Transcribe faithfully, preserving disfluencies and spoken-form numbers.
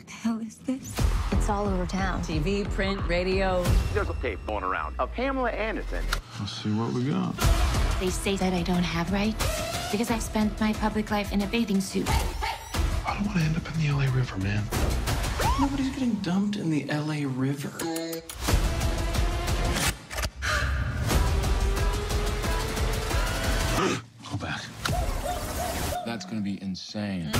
What the hell is this? It's all over town. T V, print, radio. There's a tape going around of Pamela Anderson. Let's see what we got. They say that I don't have rights because I spent my public life in a bathing suit. I don't want to end up in the L A River, man. Nobody's getting dumped in the L A River. Go back. That's gonna be insane.